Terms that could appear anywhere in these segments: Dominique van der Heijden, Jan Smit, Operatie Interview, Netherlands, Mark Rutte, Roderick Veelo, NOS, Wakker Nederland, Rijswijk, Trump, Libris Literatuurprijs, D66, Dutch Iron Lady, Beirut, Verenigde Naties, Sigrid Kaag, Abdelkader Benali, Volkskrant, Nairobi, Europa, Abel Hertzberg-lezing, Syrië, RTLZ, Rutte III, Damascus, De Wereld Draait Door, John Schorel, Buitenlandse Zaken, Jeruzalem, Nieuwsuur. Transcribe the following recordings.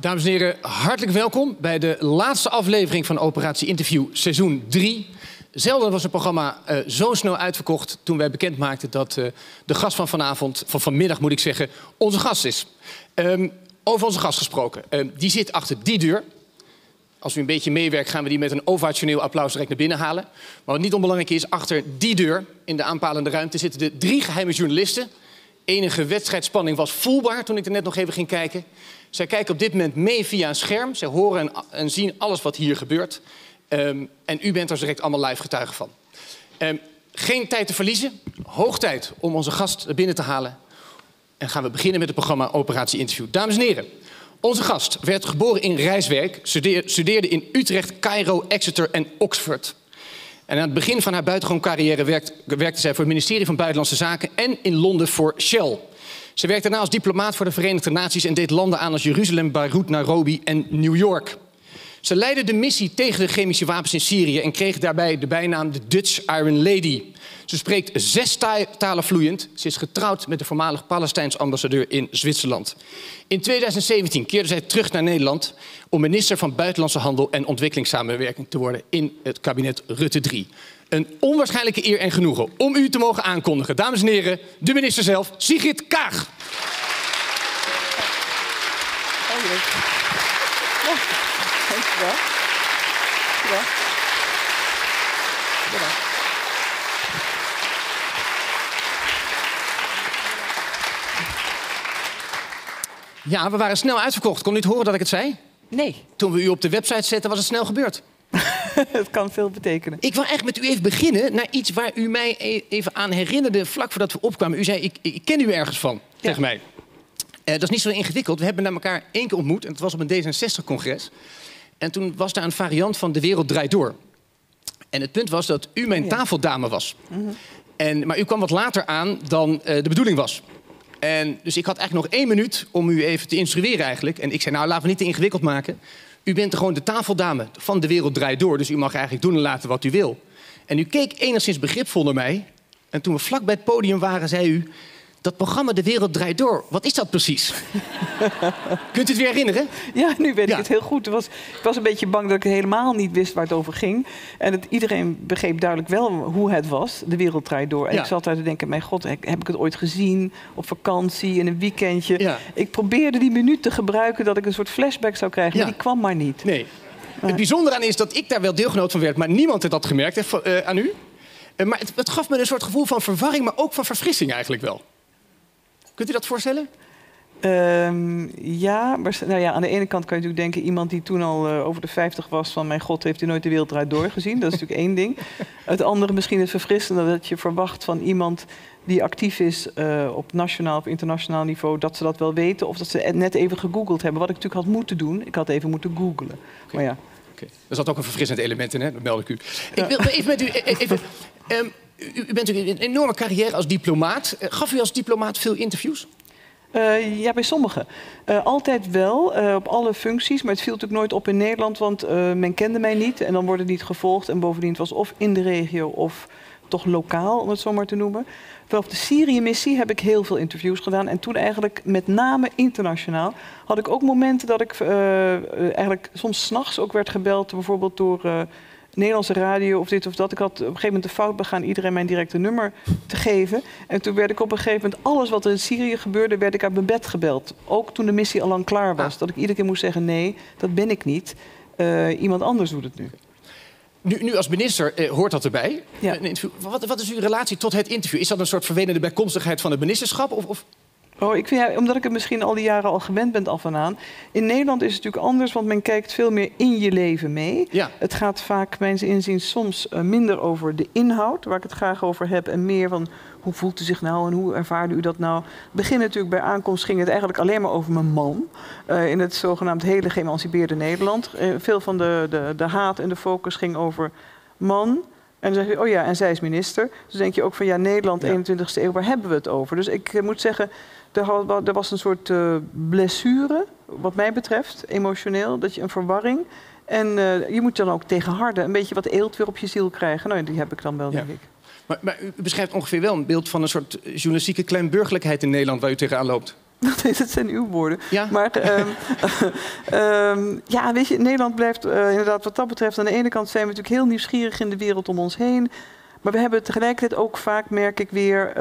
Dames en heren, hartelijk welkom bij de laatste aflevering van Operatie Interview seizoen 3. Zelden was een programma zo snel uitverkocht toen wij bekendmaakten dat de gast van vanavond, van vanmiddag moet ik zeggen, onze gast is. Over onze gast gesproken. Die zit achter die deur. Als u een beetje meewerkt gaan we die met een ovationeel applaus direct naar binnen halen. Maar wat niet onbelangrijk is, achter die deur in de aanpalende ruimte zitten de drie geheime journalisten. Enige wedstrijdspanning was voelbaar toen ik er net nog even ging kijken. Zij kijken op dit moment mee via een scherm. Zij horen en zien alles wat hier gebeurt. En u bent daar direct allemaal live getuige van. Geen tijd te verliezen. Hoog tijd om onze gast binnen te halen. En gaan we beginnen met het programma Operatie Interview. Dames en heren, onze gast werd geboren in Rijswijk. Studeerde in Utrecht, Cairo, Exeter en Oxford. En aan het begin van haar buitengewoon carrière werkte zij voor het ministerie van Buitenlandse Zaken en in Londen voor Shell. Ze werkte daarna als diplomaat voor de Verenigde Naties en deed landen aan als Jeruzalem, Beirut, Nairobi en New York. Ze leidde de missie tegen de chemische wapens in Syrië en kreeg daarbij de bijnaam de Dutch Iron Lady. Ze spreekt 6 talen vloeiend. Ze is getrouwd met de voormalig Palestijns ambassadeur in Zwitserland. In 2017 keerde zij terug naar Nederland om minister van Buitenlandse Handel en Ontwikkelingssamenwerking te worden in het kabinet Rutte III. Een onwaarschijnlijke eer en genoegen om u te mogen aankondigen. Dames en heren, de minister zelf, Sigrid Kaag. Dank u wel. Ja, we waren snel uitverkocht. Kon u het horen dat ik het zei? Nee. Toen we u op de website zetten, was het snel gebeurd. Het kan veel betekenen. Ik wil echt met u even beginnen naar iets waar u mij even aan herinnerde vlak voordat we opkwamen. U zei, ik ken u ergens van, tegen mij. Dat is niet zo ingewikkeld. We hebben elkaar 1 keer ontmoet en het was op een D66-congres. En toen was daar een variant van De Wereld Draait Door. En het punt was dat u mijn tafeldame was. Mm-hmm. Maar u kwam wat later aan dan de bedoeling was. Dus ik had eigenlijk nog 1 minuut om u even te instrueren eigenlijk. En ik zei, nou, laten we niet te ingewikkeld maken. U bent gewoon de tafeldame van De Wereld Draait Door. Dus u mag eigenlijk doen en laten wat u wil. En u keek enigszins begripvol naar mij. En toen we vlak bij het podium waren, zei u... Dat programma De Wereld Draait Door, wat is dat precies? Kunt u het weer herinneren? Ja, nu weet ik het heel goed. Ik was een beetje bang dat ik helemaal niet wist waar het over ging. En iedereen begreep duidelijk wel hoe het was, De Wereld Draait Door. En ik zat daar te denken, mijn god, heb ik het ooit gezien? Op vakantie, in een weekendje? Ja. Ik probeerde die minuut te gebruiken dat ik een soort flashback zou krijgen. Ja. Maar die kwam maar niet. Nee. Maar... Het bijzondere aan is dat ik daar wel deelgenoot van werd. Maar niemand had dat gemerkt aan u. Maar het gaf me een soort gevoel van verwarring, maar ook van verfrissing eigenlijk wel. Kunt u dat voorstellen? Ja, maar nou ja, aan de ene kant kan je natuurlijk denken... iemand die toen al over de 50 was van... mijn god, heeft hij nooit De Wereld Draait Door gezien? Dat is natuurlijk één ding. Het andere misschien het verfrissende... dat je verwacht van iemand die actief is op nationaal of internationaal niveau... dat ze dat wel weten of dat ze het net even gegoogeld hebben. Wat ik natuurlijk had moeten doen, ik had even moeten googelen. Okay. Maar ja. Okay. Er zat ook een verfrissend element in, hè? Dat meld ik u. Ik wil even met u... U bent natuurlijk een enorme carrière als diplomaat. Gaf u als diplomaat veel interviews? Ja, bij sommigen. Altijd wel, op alle functies. Maar het viel natuurlijk nooit op in Nederland, want men kende mij niet. En dan wordt het niet gevolgd. En bovendien, het was of in de regio of toch lokaal, om het zo maar te noemen. Terwijl op de Syrië-missie heb ik heel veel interviews gedaan. En toen eigenlijk, met name internationaal, had ik ook momenten dat ik eigenlijk soms 's nachts ook werd gebeld. Bijvoorbeeld door... Nederlandse radio of dit of dat. Ik had op een gegeven moment de fout begaan iedereen mijn directe nummer te geven. En toen werd ik op een gegeven moment, alles wat er in Syrië gebeurde, werd ik uit mijn bed gebeld. Ook toen de missie al lang klaar was. Dat ik iedere keer moest zeggen, nee, dat ben ik niet. Iemand anders doet het nu. Nu als minister hoort dat erbij. Ja. Wat is uw relatie tot het interview? Is dat een soort vervelende bijkomstigheid van het ministerschap? Oh, ik vind, omdat ik het misschien al die jaren al gewend ben af en aan. In Nederland is het natuurlijk anders, want men kijkt veel meer in je leven mee. Ja. Het gaat vaak, mijns inziens, soms minder over de inhoud, waar ik het graag over heb. En meer van, hoe voelt u zich nou en hoe ervaarde u dat nou? Begin natuurlijk bij aankomst ging het eigenlijk alleen maar over mijn man. In het zogenaamd hele geëmancipeerde Nederland. Veel van de haat en de focus ging over man... En dan zeg je, oh ja, en zij is minister. Dus denk je ook van, ja, Nederland, 21e eeuw, waar hebben we het over? Dus ik moet zeggen, er was een soort blessure, wat mij betreft, emotioneel. Dat je een verwarring. En je moet dan ook tegenharden. Een beetje wat eelt weer op je ziel krijgen. Nou, die heb ik dan wel, denk ik. Maar u beschrijft ongeveer wel een beeld van een soort journalistieke kleinburgerlijkheid in Nederland... waar u tegenaan loopt. Dat zijn uw woorden. Ja. Maar ja, weet je, Nederland blijft inderdaad wat dat betreft... aan de ene kant zijn we natuurlijk heel nieuwsgierig in de wereld om ons heen... maar we hebben tegelijkertijd ook vaak, merk ik weer,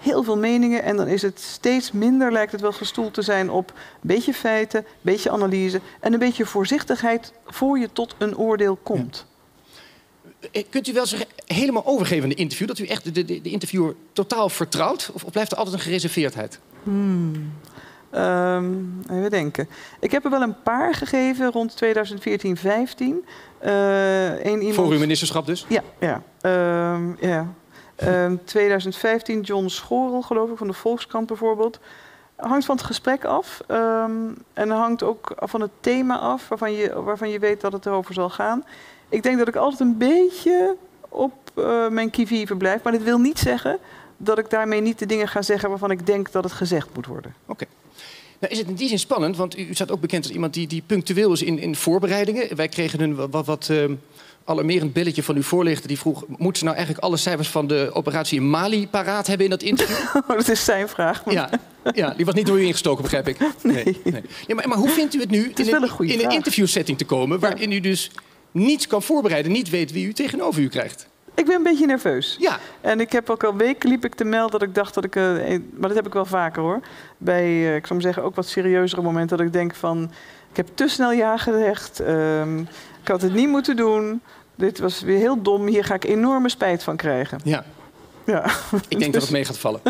heel veel meningen... en dan is het steeds minder, lijkt het wel gestoeld te zijn... op een beetje feiten, een beetje analyse... en een beetje voorzichtigheid voor je tot een oordeel komt. Ja. Kunt u wel zich helemaal overgeven aan de interview... dat u echt de interviewer totaal vertrouwt? Of blijft er altijd een gereserveerdheid? Even denken. Ik heb er wel een paar gegeven rond 2014, 2015. Iemand... Voor uw ministerschap dus? Ja. Ja. 2015 John Schorel, geloof ik, van de Volkskrant bijvoorbeeld. Hangt van het gesprek af. En hangt ook van het thema af, waarvan je weet dat het erover zal gaan. Ik denk dat ik altijd een beetje op mijn kievieven blijf. Maar dit wil niet zeggen... dat ik daarmee niet de dingen ga zeggen waarvan ik denk dat het gezegd moet worden. Oké. Nou, is het in die zin spannend, want u staat ook bekend als iemand die punctueel is in voorbereidingen. Wij kregen een wat alarmerend belletje van uw voorlichter. Die vroeg, moet ze nou eigenlijk alle cijfers van de operatie in Mali paraat hebben in dat interview? Oh, dat is zijn vraag. Maar... Ja, die was niet door u ingestoken, begrijp ik. Nee. Ja, maar hoe vindt u het nu in een interviewsetting te komen... waarin u dus niets kan voorbereiden, niet weet wie u tegenover u krijgt? Ik ben een beetje nerveus. Ja. En ik heb ook al weken liep ik te melden dat ik dacht dat ik... maar dat heb ik wel vaker hoor. Bij, ik zou maar zeggen, ook wat serieuzere momenten. Dat ik denk van, ik heb te snel ja gezegd. Ik had het niet moeten doen. Dit was weer heel dom. Hier ga ik enorme spijt van krijgen. Ja. Ja. Ik denk dat het mee gaat vallen.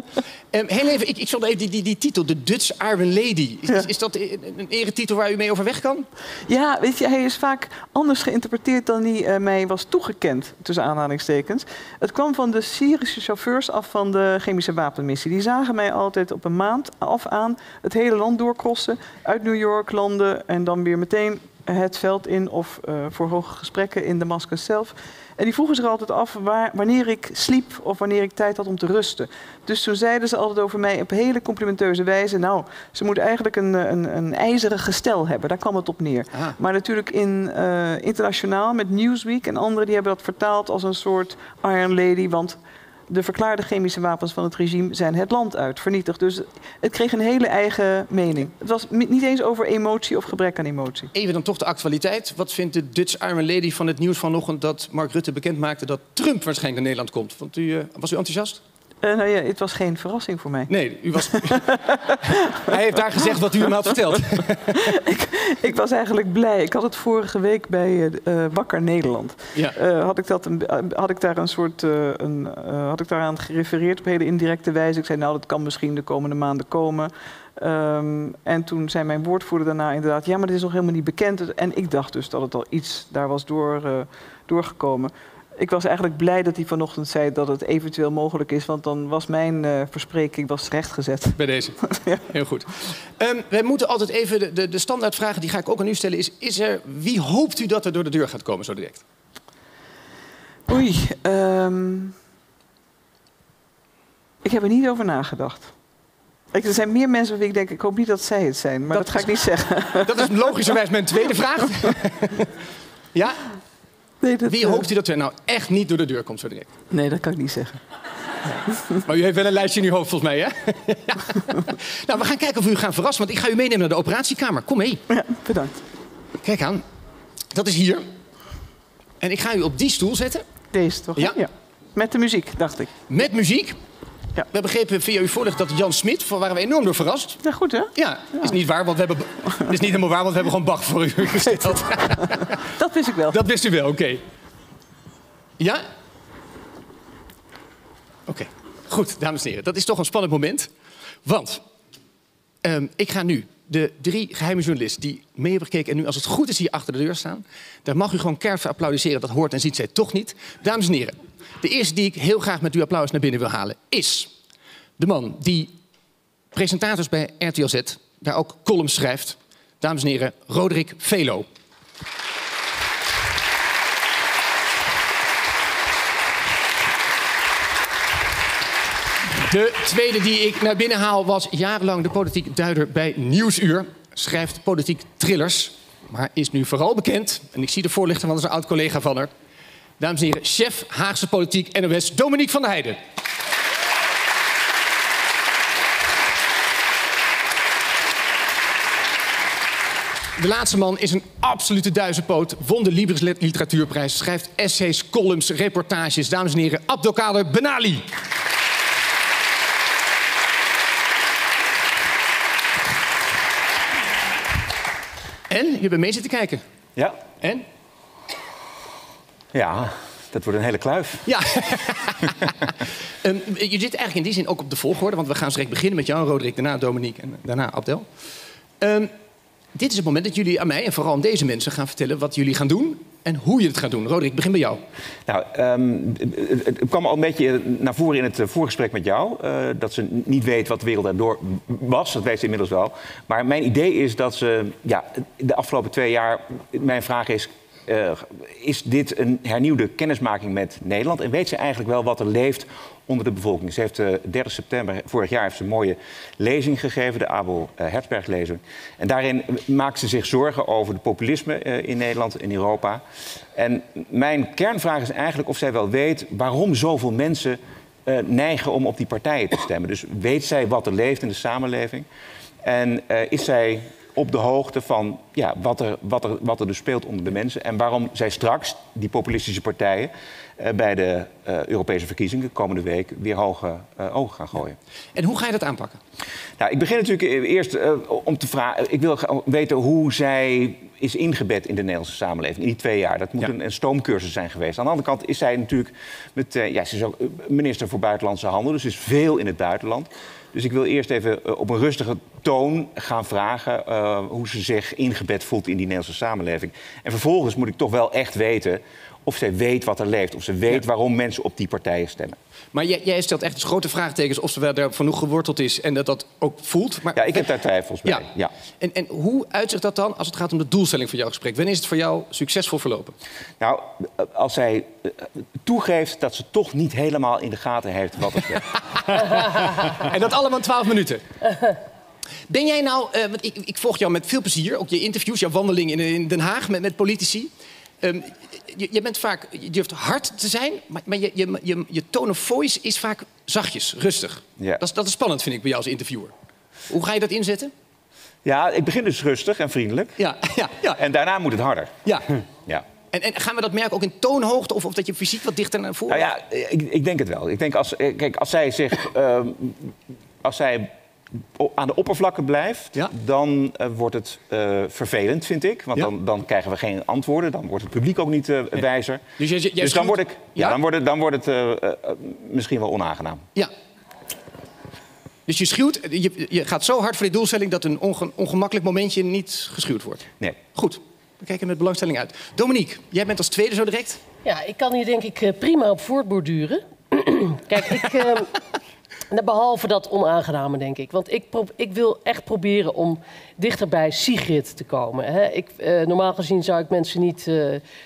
Heel even, ik zal even die titel, de Dutch Iron Lady. Is dat een eretitel waar u mee overweg kan? Ja, weet je, hij is vaak anders geïnterpreteerd dan die mij was toegekend, tussen aanhalingstekens. Het kwam van de Syrische chauffeurs af van de chemische wapenmissie. Die zagen mij altijd op een maand af aan het hele land doorkrossen. Uit New York landen en dan weer meteen het veld in of voor hoge gesprekken in Damascus zelf. En die vroegen zich altijd af wanneer ik sliep of wanneer ik tijd had om te rusten. Dus toen zeiden ze altijd over mij op hele complimenteuze wijze... nou, ze moet eigenlijk een ijzeren gestel hebben. Daar kwam het op neer. Ah. Maar natuurlijk internationaal met Newsweek en anderen... die hebben dat vertaald als een soort Iron Lady... want de verklaarde chemische wapens van het regime zijn het land uit, vernietigd. Dus het kreeg een hele eigen mening. Het was niet eens over emotie of gebrek aan emotie. Even dan toch de actualiteit. Wat vindt de Dutch Iron Lady van het nieuws vanochtend... dat Mark Rutte bekendmaakte dat Trump waarschijnlijk naar Nederland komt? Want was u enthousiast? Nou ja, het was geen verrassing voor mij. Nee, u was... Hij heeft daar gezegd wat u hem had verteld. Ik was eigenlijk blij. Ik had het vorige week bij Wakker Nederland. Ja. Had ik daaraan gerefereerd op hele indirecte wijze. Ik zei, nou, dat kan misschien de komende maanden komen. En toen zei mijn woordvoerder daarna inderdaad... ja, maar dit is nog helemaal niet bekend. En ik dacht dus dat het al iets daar was doorgekomen... Ik was eigenlijk blij dat hij vanochtend zei dat het eventueel mogelijk is... want dan was mijn verspreking rechtgezet. Bij deze. Ja. Heel goed. Wij moeten altijd even de standaardvragen, die ga ik ook aan u stellen... wie hoopt u dat er door de deur gaat komen zo direct? Oei. Ik heb er niet over nagedacht. Er zijn meer mensen waarvan ik denk, ik hoop niet dat zij het zijn. Maar dat ga ik niet zeggen. Dat is logischerwijs mijn tweede vraag. Ja? Nee, wie hoopt u dat er nou echt niet door de deur komt zo direct? Nee, dat kan ik niet zeggen. Ja. Maar u heeft wel een lijstje in uw hoofd volgens mij, hè? Ja. Nou, we gaan kijken of we u gaan verrassen, want ik ga u meenemen naar de operatiekamer. Kom mee. Ja, bedankt. Kijk aan. Dat is hier. En ik ga u op die stoel zetten. Deze toch? Ja. Met de muziek, dacht ik. Met muziek. Ja. We begrepen via uw voorlichting dat Jan Smit, van waren we enorm door verrast. Ja, goed hè? Ja, is niet waar, want we hebben, is niet helemaal waar, want we hebben gewoon Bach voor u gesteld. Dat wist ik wel. Dat wist u wel, oké. Ja? Oké. Goed, dames en heren, dat is toch een spannend moment. Want ik ga nu de 3 geheime journalisten die mee hebben gekeken... en nu als het goed is hier achter de deur staan... daar mag u gewoon keihard voor applaudisseren, dat hoort en ziet zij toch niet. Dames en heren, de eerste die ik heel graag met uw applaus naar binnen wil halen... is de man die presentators bij RTLZ, daar ook columns schrijft... dames en heren, Roderick Veelo. De tweede die ik naar binnen haal was jarenlang de politiek duider bij Nieuwsuur. Schrijft politiek thrillers, maar is nu vooral bekend. En ik zie de voorlichter, want dat is een oud-collega van haar. Dames en heren, chef Haagse politiek NOS, Dominique van der Heijden. De laatste man is een absolute duizendpoot. Won de Libris Literatuurprijs. Schrijft essays, columns, reportages. Dames en heren, Abdelkader Benali. En? Je bent mee zitten kijken. Ja. En? Ja, dat wordt een hele kluif. Ja. Je zit eigenlijk in die zin ook op de volgorde. Want we gaan direct beginnen met jou, Roderick, daarna Dominique en daarna Abdel. Dit is het moment dat jullie aan mij en vooral aan deze mensen gaan vertellen wat jullie gaan doen en hoe je het gaat doen. Roderick, begin bij jou. Nou, het kwam al een beetje naar voren in het voorgesprek met jou. Dat ze niet weet wat De Wereld Draait Door was. Dat weet ze inmiddels wel. Maar mijn idee is dat ze de afgelopen 2 jaar... Mijn vraag is dit een hernieuwde kennismaking met Nederland? En weet ze eigenlijk wel wat er leeft onder de bevolking? Ze heeft 30 september vorig jaar heeft ze een mooie lezing gegeven, de Abel Hertzberg-lezing. En daarin maakt ze zich zorgen over het populisme in Nederland en Europa. En mijn kernvraag is eigenlijk of zij wel weet waarom zoveel mensen neigen om op die partijen te stemmen. Dus weet zij wat er leeft in de samenleving? En is zij op de hoogte van wat er dus speelt onder de mensen en waarom zij straks die populistische partijen bij de Europese verkiezingen komende week weer hoge ogen gaan gooien. En hoe ga je dat aanpakken? Nou, ik begin natuurlijk eerst om te vragen. Ik wil weten hoe zij is ingebed in de Nederlandse samenleving in die 2 jaar. Dat moet een stoomcursus zijn geweest. Aan de andere kant is zij natuurlijk ze is ook minister voor Buitenlandse Handel, dus is veel in het buitenland. Dus ik wil eerst even op een rustige toon gaan vragen hoe ze zich ingebed voelt in die Nederlandse samenleving. En vervolgens moet ik toch wel echt weten of zij weet wat er leeft. Of ze weet waarom mensen op die partijen stemmen. Maar jij stelt echt dus grote vraagtekens of ze wel daar genoeg geworteld is en dat ook voelt. Maar ik heb daar twijfels bij. Ja. En hoe uitzicht dat dan als het gaat om de doelstelling van jouw gesprek? Wanneer is het voor jou succesvol verlopen? Nou, als zij toegeeft dat ze toch niet helemaal in de gaten heeft wat er speelt. En dat allemaal 12 minuten. Ben jij nou, want ik volg jou met veel plezier, ook je interviews, jouw wandeling in Den Haag met politici. Je bent vaak, je durft hard te zijn, maar je tone of voice is vaak zachtjes, rustig. Ja. Dat is spannend, vind ik, bij jou als interviewer. Hoe ga je dat inzetten? Ja, ik begin dus rustig en vriendelijk. Ja. En daarna moet het harder. Ja. Ja. En gaan we dat merken ook in toonhoogte of dat je fysiek wat dichter naar voren? Nou ja, ik denk het wel. Ik denk als zij zich, als zij aan de oppervlakte blijft, dan wordt het vervelend, vind ik. Want dan krijgen we geen antwoorden. Dan wordt het publiek ook niet wijzer. Dus, dus dan word ik, dan wordt het misschien wel onaangenaam. Ja. Dus je schuwt, je gaat zo hard voor die doelstelling dat een ongemakkelijk momentje niet geschuwd wordt. Nee. Goed. We kijken met belangstelling uit. Dominique, jij bent als tweede zo direct. Ja, ik kan hier denk ik prima op voortborduren. Kijk, ik... Behalve dat onaangename, denk ik. Want ik wil echt proberen om dichter bij Sigrid te komen. Hè. Normaal gezien zou ik mensen niet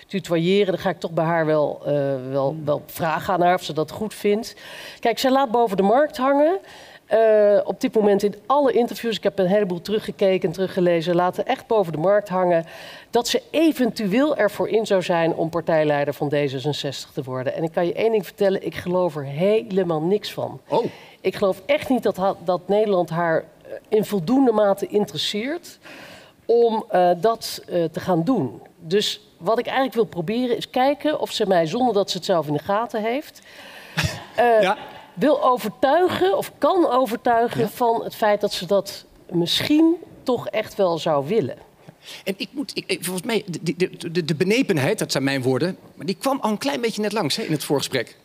tutoyeren. Dan ga ik toch bij haar wel vragen aan haar of ze dat goed vindt. Kijk, zij laat boven de markt hangen. Op dit moment in alle interviews, ik heb een heleboel teruggekeken en teruggelezen, laten echt boven de markt hangen dat ze eventueel ervoor in zou zijn om partijleider van D66 te worden. En ik kan je één ding vertellen, ik geloof er helemaal niks van. Oh. Ik geloof echt niet dat Nederland haar in voldoende mate interesseert om dat te gaan doen. Dus wat ik eigenlijk wil proberen is kijken of ze mij, zonder dat ze het zelf in de gaten heeft, wil overtuigen of kan overtuigen van het feit dat ze dat misschien toch echt wel zou willen. En volgens mij, de benepenheid, dat zijn mijn woorden, maar die kwam al een klein beetje net langs hè, in het voorgesprek.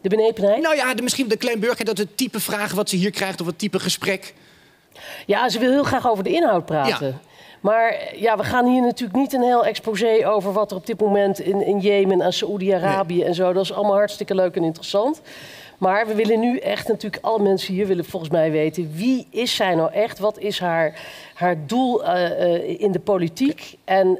De benepenheid? Nou ja, misschien de kleinburger, dat het type vragen wat ze hier krijgt of het type gesprek. Ja, ze wil heel graag over de inhoud praten. Ja. Maar ja, we gaan hier natuurlijk niet een heel exposé over wat er op dit moment in Jemen en Saoedi-Arabië en zo. Dat is allemaal hartstikke leuk en interessant. Maar we willen nu echt natuurlijk, alle mensen hier willen volgens mij weten, wie is zij nou echt? Wat is haar doel in de politiek? En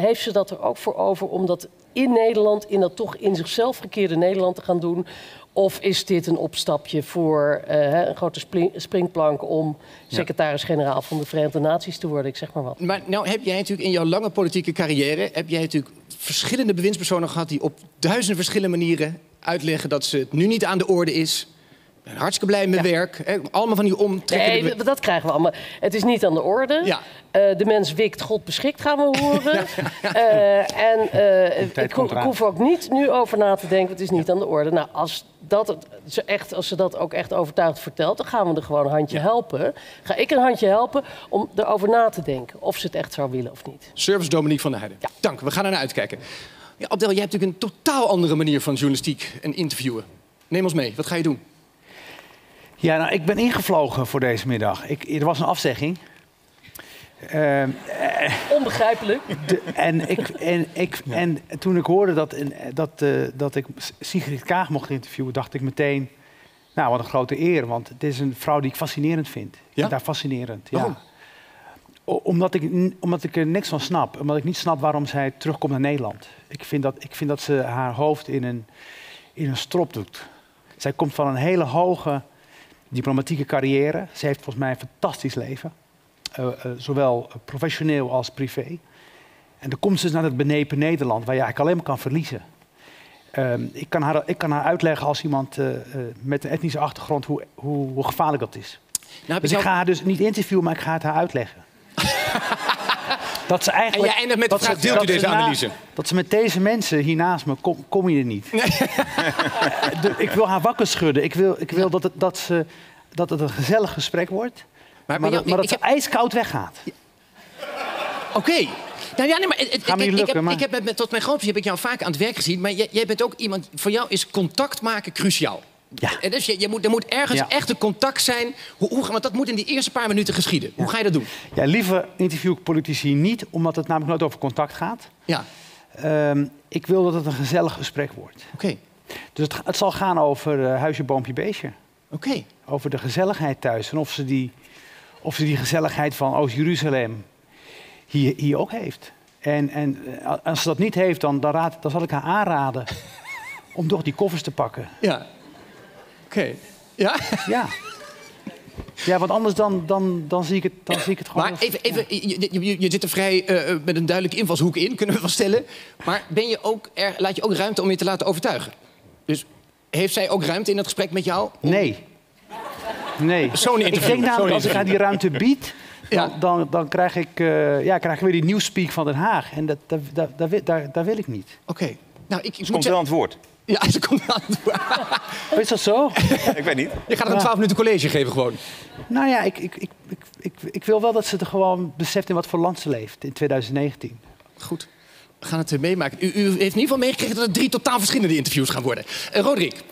heeft ze dat er ook voor over om dat in Nederland, in dat toch in zichzelf gekeerde Nederland te gaan doen? Of is dit een opstapje voor een grote springplank om secretaris-generaal van de Verenigde Naties te worden? Ik zeg maar wat. Maar nou heb jij natuurlijk in jouw lange politieke carrière, heb jij natuurlijk verschillende bewindspersonen gehad die op duizenden verschillende manieren uitleggen dat ze het nu niet aan de orde is. ben hartstikke blij met mijn werk. Hè? Allemaal van die omtrekkende... Nee, dat krijgen we allemaal. Het is niet aan de orde. Ja. De mens wikt, God beschikt, gaan we horen. Ik hoef ook niet nu over na te denken, het is niet aan de orde. Nou, als ze dat ook echt overtuigd vertelt, dan gaan we er gewoon een handje helpen. Ga ik een handje helpen om erover na te denken of ze het echt zou willen of niet. Service Dominique van der Heijden. Ja. Dank, we gaan ernaar uitkijken. Ja, Abdel, jij hebt natuurlijk een totaal andere manier van journalistiek en interviewen. Neem ons mee, wat ga je doen? Ja, nou, ik ben ingevlogen voor deze middag. Er was een afzegging. Onbegrijpelijk. En toen ik hoorde dat ik Sigrid Kaag mocht interviewen, dacht ik meteen... Nou, wat een grote eer, want het is een vrouw die ik fascinerend vind. Ja? Ja, fascinerend, ja. Omdat ik er niks van snap. Omdat ik niet snap waarom zij terugkomt naar Nederland. Ik vind dat ze haar hoofd in een strop doet. Zij komt van een hele hoge diplomatieke carrière. Ze heeft volgens mij een fantastisch leven. Zowel professioneel als privé. En dan komt ze naar het benepen Nederland, waar je eigenlijk alleen maar kan verliezen. Ik kan haar uitleggen als iemand met een etnische achtergrond hoe gevaarlijk dat is. Nou, dus ik ga haar dus niet interviewen, maar ik ga het haar uitleggen. Dat ze eigenlijk, en je eindigt met de vraag, deelt u deze analyse? Dat ze met deze mensen hier naast me, kom je er niet. Nee. Ik wil haar wakker schudden. Ik wil dat het een gezellig gesprek wordt. Maar dat ze ijskoud weggaat. Ja. Oké. Nou ja, nee, maar tot mijn grootste heb ik jou vaak aan het werk gezien. Maar jij bent ook iemand... Voor jou is contact maken cruciaal. Ja. En dus er moet ergens echt een contact zijn. Want dat moet in die eerste paar minuten geschieden. Hoe ga je dat doen? Ja, liever interview ik politici niet, omdat het namelijk nooit over contact gaat. Ja. Ik wil dat het een gezellig gesprek wordt. Oké. Dus het zal gaan over huisje, boompje, beestje. Oké. Over de gezelligheid thuis. En of ze die gezelligheid van Oost-Jeruzalem hier ook heeft. En als ze dat niet heeft, dan zal ik haar aanraden om toch die koffers te pakken. Ja. Oké. Ja? Ja. Ja, want anders dan zie ik het gewoon... Maar als, je zit er vrij met een duidelijke invalshoek in, kunnen we wel stellen. Maar laat je ook ruimte om je te laten overtuigen? Dus heeft zij ook ruimte in dat gesprek met jou? Om... Nee. Zo'n interview. Ik denk namelijk, als ik haar die ruimte bied... Dan krijg ik weer die nieuwspeak van Den Haag. En daar wil ik niet. Oké. Nou, ze komt wel antwoord. Ja, ze komt aan het doen. Is dat zo? Ik weet niet. Je gaat er een 12 minuten college geven gewoon. Nou ja, ik wil wel dat ze er gewoon beseft in wat voor land ze leeft in 2019. Goed, we gaan het meemaken. U heeft in ieder geval meegekregen dat er 3 totaal verschillende interviews gaan worden. Roderick,